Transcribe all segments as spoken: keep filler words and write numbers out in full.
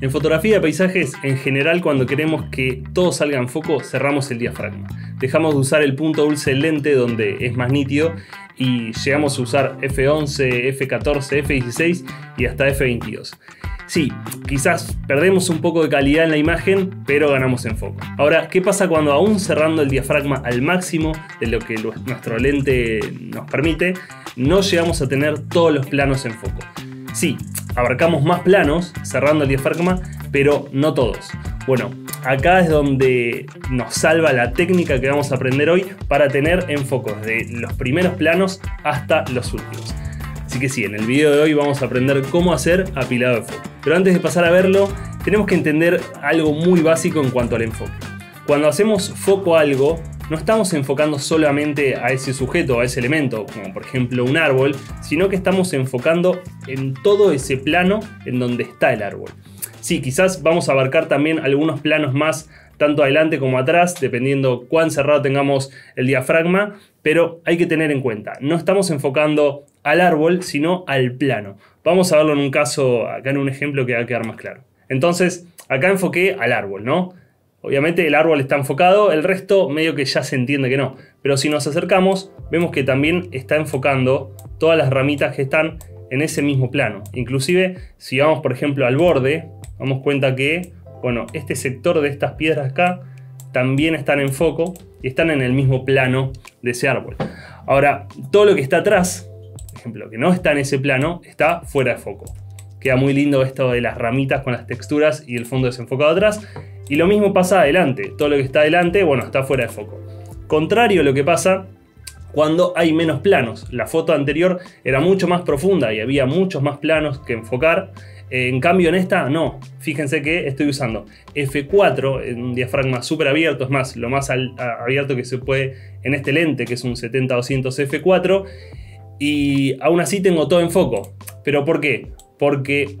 En fotografía de paisajes, en general, cuando queremos que todo salga en foco, cerramos el diafragma. Dejamos de usar el punto dulce del lente, donde es más nítido, y llegamos a usar efe once, efe catorce, efe dieciséis y hasta efe veintidós. Sí, quizás perdemos un poco de calidad en la imagen, pero ganamos en foco. Ahora, ¿qué pasa cuando aún cerrando el diafragma al máximo de lo que nuestro lente nos permite, no llegamos a tener todos los planos en foco? Sí, abarcamos más planos cerrando el diafragma, pero no todos. Bueno, acá es donde nos salva la técnica que vamos a aprender hoy para tener en foco desde los primeros planos hasta los últimos. Así que sí, en el video de hoy vamos a aprender cómo hacer apilado de foco. Pero antes de pasar a verlo, tenemos que entender algo muy básico en cuanto al enfoque. Cuando hacemos foco a algo, no estamos enfocando solamente a ese sujeto, a ese elemento, como por ejemplo un árbol, sino que estamos enfocando en todo ese plano en donde está el árbol. Sí, quizás vamos a abarcar también algunos planos más, tanto adelante como atrás, dependiendo cuán cerrado tengamos el diafragma, pero hay que tener en cuenta, no estamos enfocando al árbol, sino al plano. Vamos a verlo en un caso, acá en un ejemplo que va a quedar más claro. Entonces, acá enfoqué al árbol, ¿no? Obviamente el árbol está enfocado, el resto medio que ya se entiende que no. Pero si nos acercamos, vemos que también está enfocando todas las ramitas que están en ese mismo plano. Inclusive, si vamos por ejemplo al borde, damos cuenta que, bueno, este sector de estas piedras acá también están en foco y están en el mismo plano de ese árbol. Ahora, todo lo que está atrás, por ejemplo, que no está en ese plano, está fuera de foco. Queda muy lindo esto de las ramitas con las texturas y el fondo desenfocado atrás. Y lo mismo pasa adelante, todo lo que está adelante, bueno, está fuera de foco. Contrario a lo que pasa cuando hay menos planos. La foto anterior era mucho más profunda y había muchos más planos que enfocar. En cambio en esta, no. Fíjense que estoy usando efe cuatro en un diafragma súper abierto, es más, lo más abierto que se puede en este lente, que es un setenta doscientos efe cuatro. Y aún así tengo todo en foco. ¿Pero por qué? Porque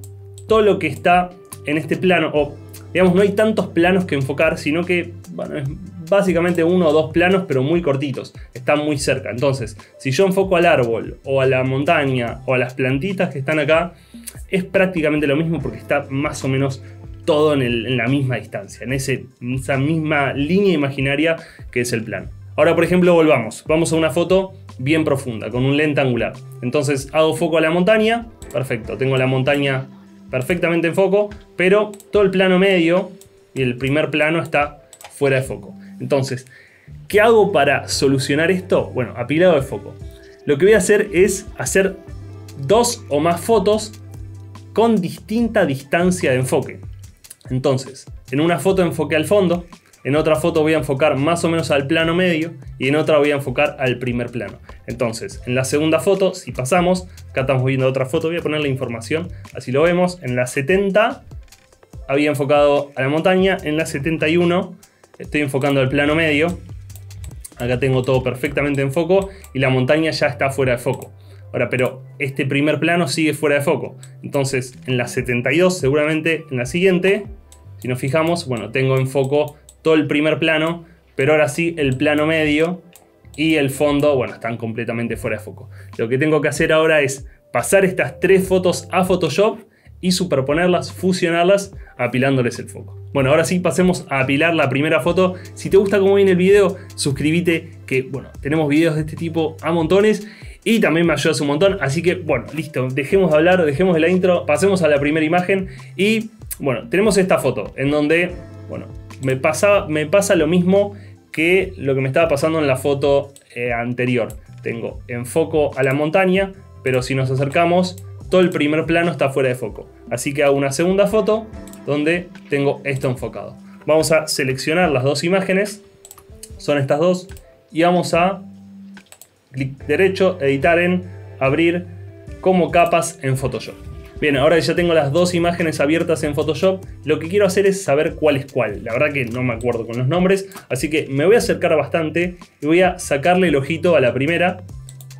todo lo que está en este plano, o digamos, no hay tantos planos que enfocar, sino que, bueno, es básicamente uno o dos planos, pero muy cortitos, están muy cerca. Entonces, si yo enfoco al árbol, o a la montaña, o a las plantitas que están acá, es prácticamente lo mismo porque está más o menos todo en, el, en la misma distancia, en, ese, en esa misma línea imaginaria que es el plano. Ahora, por ejemplo, volvamos. Vamos a una foto bien profunda, con un lente angular. Entonces, hago foco a la montaña, perfecto, tengo la montaña perfectamente en foco, pero todo el plano medio y el primer plano está fuera de foco. Entonces, ¿qué hago para solucionar esto? Bueno, apilado de foco. Lo que voy a hacer es hacer dos o más fotos con distinta distancia de enfoque. Entonces, en una foto enfoqué al fondo, en otra foto voy a enfocar más o menos al plano medio y en otra voy a enfocar al primer plano. Entonces, en la segunda foto, si pasamos, acá estamos viendo otra foto, voy a poner la información, así lo vemos. En la setenta había enfocado a la montaña, en la setenta y uno estoy enfocando al plano medio. Acá tengo todo perfectamente en foco y la montaña ya está fuera de foco. Ahora, pero este primer plano sigue fuera de foco. Entonces, en la setenta y dos, seguramente en la siguiente, si nos fijamos, bueno, tengo en foco todo el primer plano, pero ahora sí el plano medio y el fondo, bueno, están completamente fuera de foco. Lo que tengo que hacer ahora es pasar estas tres fotos a Photoshop y superponerlas, fusionarlas, apilándoles el foco. Bueno, ahora sí pasemos a apilar la primera foto. Si te gusta cómo viene el video, suscríbete, que bueno, tenemos videos de este tipo a montones y también me ayudas un montón. Así que bueno, listo, dejemos de hablar, dejemos de la intro, pasemos a la primera imagen y bueno, tenemos esta foto en donde, bueno, Me pasa, me pasa lo mismo que lo que me estaba pasando en la foto eh, anterior. Tengo enfoco a la montaña, pero si nos acercamos, todo el primer plano está fuera de foco. Así que hago una segunda foto donde tengo esto enfocado. Vamos a seleccionar las dos imágenes, son estas dos, y vamos a clic derecho, editar en, abrir como capas en Photoshop. Bien, ahora que ya tengo las dos imágenes abiertas en Photoshop, lo que quiero hacer es saber cuál es cuál. La verdad que no me acuerdo con los nombres, así que me voy a acercar bastante y voy a sacarle el ojito a la primera.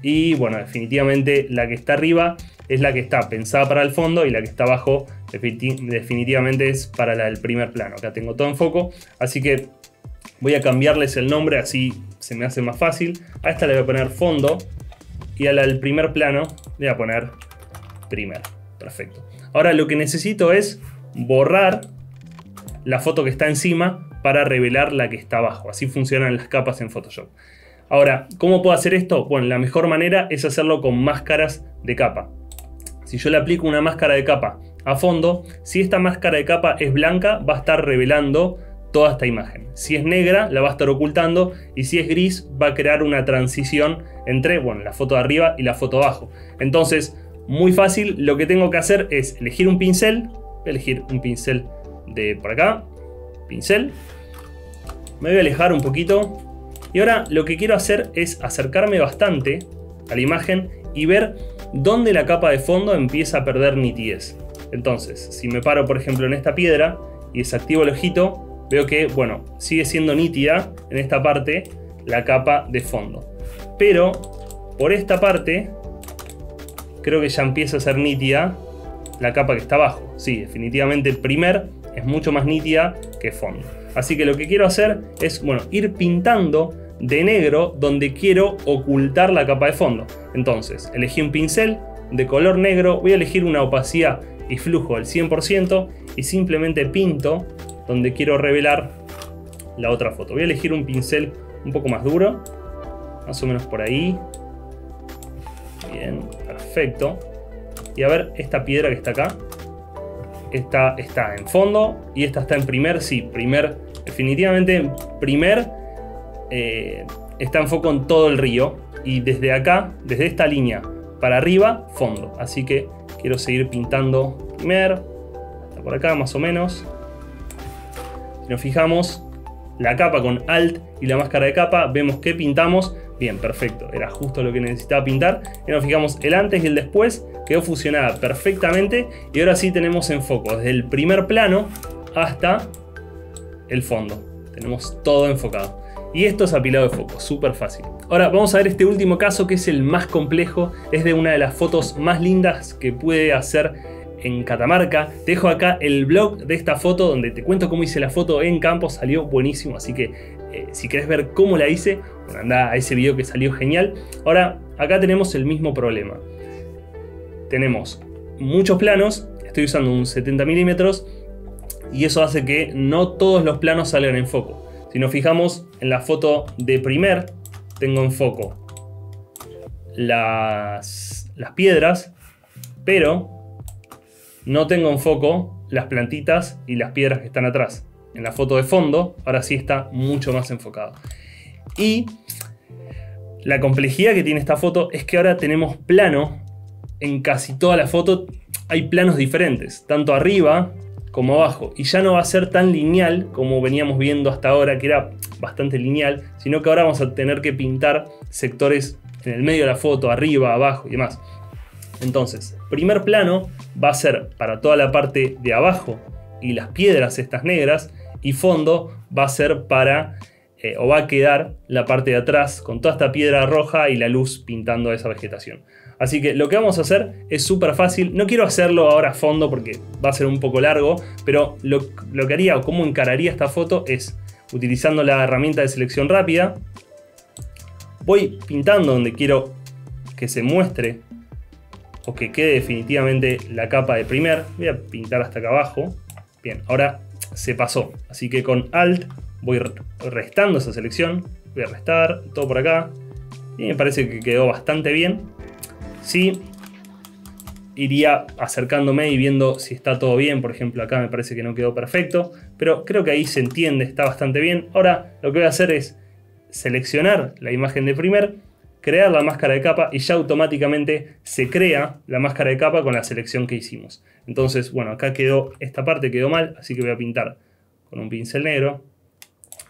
Y bueno, definitivamente la que está arriba es la que está pensada para el fondo y la que está abajo definitivamente es para la del primer plano. Acá tengo todo en foco, así que voy a cambiarles el nombre, así se me hace más fácil. A esta le voy a poner fondo y a la del primer plano le voy a poner primer. Perfecto. Ahora lo que necesito es borrar la foto que está encima para revelar la que está abajo. Así funcionan las capas en Photoshop. Ahora, ¿cómo puedo hacer esto? Bueno, la mejor manera es hacerlo con máscaras de capa. Si yo le aplico una máscara de capa a fondo, si esta máscara de capa es blanca, va a estar revelando toda esta imagen. Si es negra, la va a estar ocultando, y si es gris, va a crear una transición entre, bueno, la foto de arriba y la foto de abajo. Entonces, muy fácil, lo que tengo que hacer es elegir un pincel, voy a elegir un pincel de por acá, pincel, me voy a alejar un poquito. Y ahora lo que quiero hacer es acercarme bastante a la imagen y ver dónde la capa de fondo empieza a perder nitidez. Entonces, si me paro por ejemplo en esta piedra y desactivo el ojito, veo que, bueno, sigue siendo nítida en esta parte la capa de fondo. Pero por esta parte creo que ya empieza a ser nítida la capa que está abajo. Sí, definitivamente el primer es mucho más nítida que fondo. Así que lo que quiero hacer es, bueno, ir pintando de negro donde quiero ocultar la capa de fondo. Entonces, elegí un pincel de color negro, voy a elegir una opacidad y flujo del cien por ciento y simplemente pinto donde quiero revelar la otra foto. Voy a elegir un pincel un poco más duro, más o menos por ahí. Bien, perfecto. Y a ver, esta piedra que está acá, esta está en fondo y esta está en primer, sí, primer, definitivamente primer eh, está en foco en todo el río, y desde acá, desde esta línea para arriba, fondo. Así que quiero seguir pintando primer, hasta por acá más o menos. Si nos fijamos, la capa con Alt y la máscara de capa, vemos que pintamos. Bien, perfecto, era justo lo que necesitaba pintar. Y nos fijamos el antes y el después, quedó fusionada perfectamente. Y ahora sí tenemos en foco, desde el primer plano hasta el fondo. Tenemos todo enfocado. Y esto es apilado de foco, súper fácil. Ahora vamos a ver este último caso, que es el más complejo. Es de una de las fotos más lindas que pude hacer en Catamarca. Te dejo acá el blog de esta foto donde te cuento cómo hice la foto en campo, salió buenísimo, así que eh, si querés ver cómo la hice, bueno, anda a ese video que salió genial. Ahora, acá tenemos el mismo problema. Tenemos muchos planos, estoy usando un setenta milímetros y eso hace que no todos los planos salgan en foco. Si nos fijamos en la foto de primer, tengo en foco las, las piedras, pero no tengo en foco las plantitas y las piedras que están atrás. En la foto de fondo, ahora sí está mucho más enfocado. Y la complejidad que tiene esta foto es que ahora tenemos plano en casi toda la foto. Hay planos diferentes, tanto arriba como abajo. Y ya no va a ser tan lineal como veníamos viendo hasta ahora, que era bastante lineal, sino que ahora vamos a tener que pintar sectores en el medio de la foto, arriba, abajo y demás. Entonces, primer plano va a ser para toda la parte de abajo y las piedras estas negras, y fondo va a ser para, eh, o va a quedar la parte de atrás con toda esta piedra roja y la luz pintando esa vegetación. Así que lo que vamos a hacer es súper fácil. No quiero hacerlo ahora a fondo porque va a ser un poco largo, pero lo, lo que haría o cómo encararía esta foto es utilizando la herramienta de selección rápida. Voy pintando donde quiero que se muestre o que quede definitivamente la capa de primer. Voy a pintar hasta acá abajo. Bien, ahora se pasó. Así que con Alt voy restando esa selección. Voy a restar todo por acá. Y me parece que quedó bastante bien. Sí, iría acercándome y viendo si está todo bien. Por ejemplo, acá me parece que no quedó perfecto. Pero creo que ahí se entiende, está bastante bien. Ahora lo que voy a hacer es seleccionar la imagen de primer, crear la máscara de capa y ya automáticamente se crea la máscara de capa con la selección que hicimos. Entonces, bueno, acá quedó, esta parte quedó mal, así que voy a pintar con un pincel negro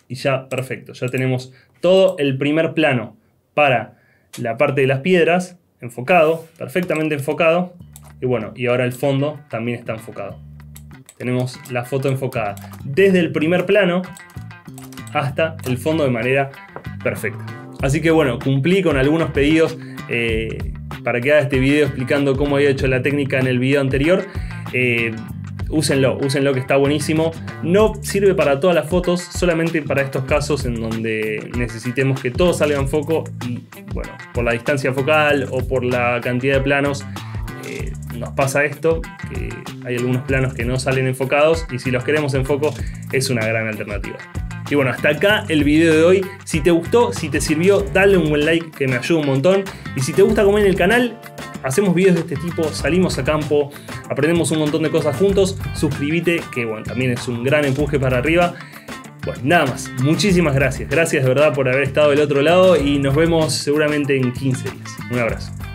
y ya, perfecto, ya tenemos todo el primer plano para la parte de las piedras enfocado, perfectamente enfocado, y bueno, y ahora el fondo también está enfocado. Tenemos la foto enfocada desde el primer plano hasta el fondo de manera perfecta. Así que bueno, cumplí con algunos pedidos eh, para que haga este video explicando cómo había hecho la técnica en el video anterior. Eh, úsenlo, úsenlo que está buenísimo. No sirve para todas las fotos, solamente para estos casos en donde necesitemos que todo salga en foco y bueno, por la distancia focal o por la cantidad de planos eh, nos pasa esto, que hay algunos planos que no salen enfocados y si los queremos en foco es una gran alternativa. Y bueno, hasta acá el video de hoy. Si te gustó, si te sirvió, dale un buen like que me ayuda un montón. Y si te gusta como en el canal, hacemos videos de este tipo, salimos a campo, aprendemos un montón de cosas juntos. Suscríbete, que bueno, también es un gran empuje para arriba. Bueno, nada más. Muchísimas gracias. Gracias de verdad por haber estado del otro lado y nos vemos seguramente en quince días. Un abrazo.